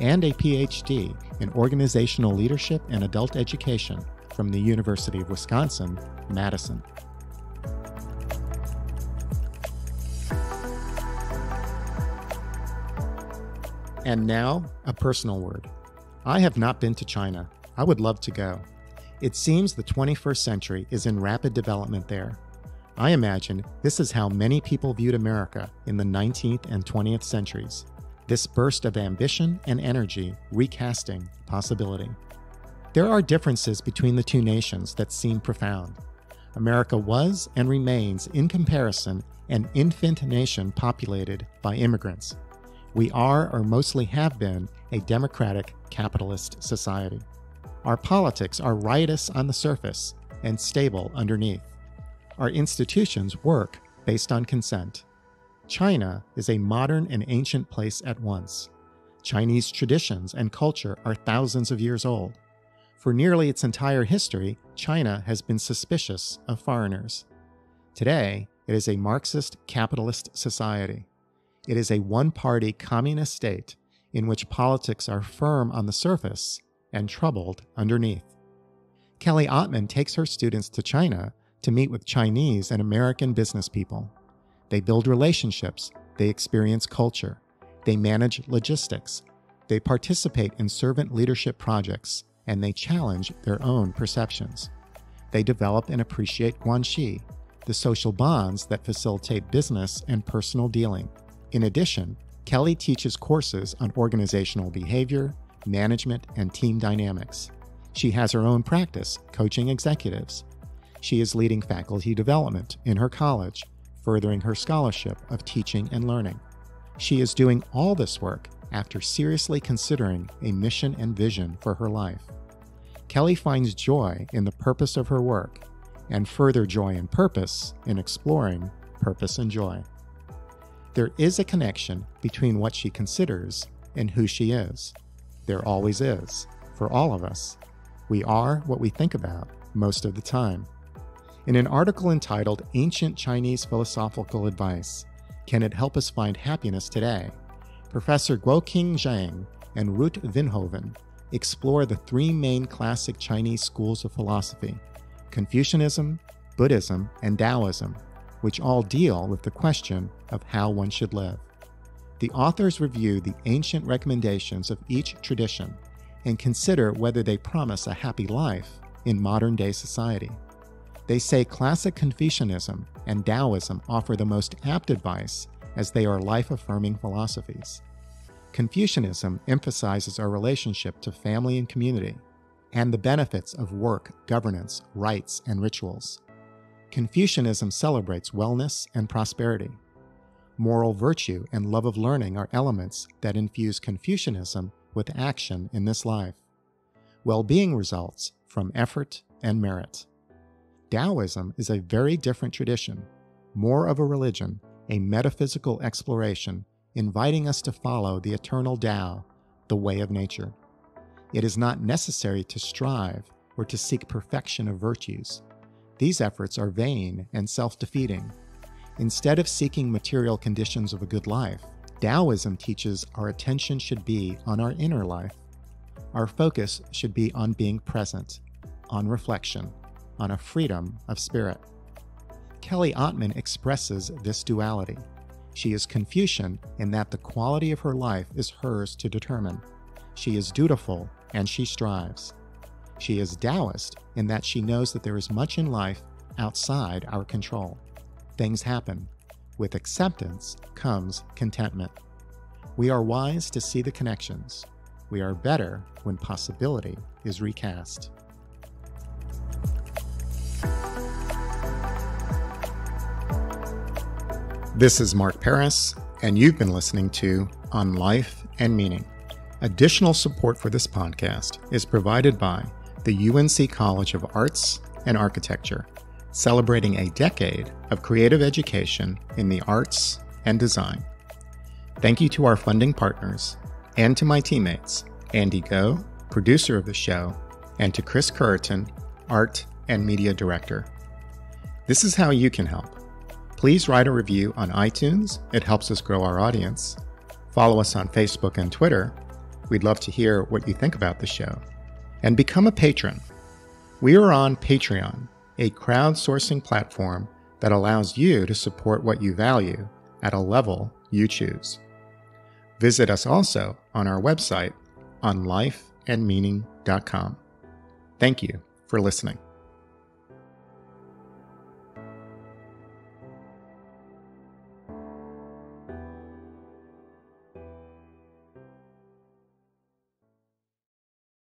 and a PhD in Organizational Leadership and Adult Education from the University of Wisconsin-Madison. And now, a personal word. I have not been to China. I would love to go. It seems the 21st century is in rapid development there. I imagine this is how many people viewed America in the 19th and 20th centuries. This burst of ambition and energy recasting possibility. There are differences between the two nations that seem profound. America was and remains, in comparison, an infant nation populated by immigrants. We are, or mostly have been, a democratic capitalist society. Our politics are riotous on the surface and stable underneath. Our institutions work based on consent. China is a modern and ancient place at once. Chinese traditions and culture are thousands of years old. For nearly its entire history, China has been suspicious of foreigners. Today, it is a Marxist capitalist society. It is a one-party communist state in which politics are firm on the surface and troubled underneath. Kelly Ottman takes her students to China to meet with Chinese and American business people. They build relationships, they experience culture, they manage logistics, they participate in servant leadership projects, and they challenge their own perceptions. They develop and appreciate Guanxi, the social bonds that facilitate business and personal dealing. In addition, Kelly teaches courses on organizational behavior, management, and team dynamics. She has her own practice coaching executives. She is leading faculty development in her college furthering her scholarship of teaching and learning. She is doing all this work after seriously considering a mission and vision for her life. Kelly finds joy in the purpose of her work, and further joy and purpose in exploring purpose and joy. There is a connection between what she considers and who she is. There always is, for all of us. We are what we think about most of the time. In an article entitled Ancient Chinese Philosophical Advice, Can It Help Us Find Happiness Today?, Professor Guoqing Zhang and Ruth Vinhoven explore the three main classic Chinese schools of philosophy, Confucianism, Buddhism, and Taoism, which all deal with the question of how one should live. The authors review the ancient recommendations of each tradition and consider whether they promise a happy life in modern-day society. They say classic Confucianism and Taoism offer the most apt advice, as they are life-affirming philosophies. Confucianism emphasizes our relationship to family and community, and the benefits of work, governance, rites, and rituals. Confucianism celebrates wellness and prosperity. Moral virtue and love of learning are elements that infuse Confucianism with action in this life. Well-being results from effort and merit. Taoism is a very different tradition, more of a religion, a metaphysical exploration, inviting us to follow the eternal Tao, the way of nature. It is not necessary to strive or to seek perfection of virtues. These efforts are vain and self-defeating. Instead of seeking material conditions of a good life, Taoism teaches our attention should be on our inner life. Our focus should be on being present, on reflection, on a freedom of spirit. Kelly Ottman expresses this duality. She is Confucian in that the quality of her life is hers to determine. She is dutiful and she strives. She is Taoist in that she knows that there is much in life outside our control. Things happen. With acceptance comes contentment. We are wise to see the connections. We are better when possibility is recast. This is Mark Peres, and you've been listening to On Life and Meaning. Additional support for this podcast is provided by the UNC College of Arts and Architecture, celebrating a decade of creative education in the arts and design. Thank you to our funding partners and to my teammates, Andy Goh, producer of the show, and to Chris Curriton, art and media director. This is how you can help. Please write a review on iTunes. It helps us grow our audience. Follow us on Facebook and Twitter. We'd love to hear what you think about the show. And become a patron. We are on Patreon, a crowdsourcing platform that allows you to support what you value at a level you choose. Visit us also on our website, onlifeandmeaning.com. Thank you for listening.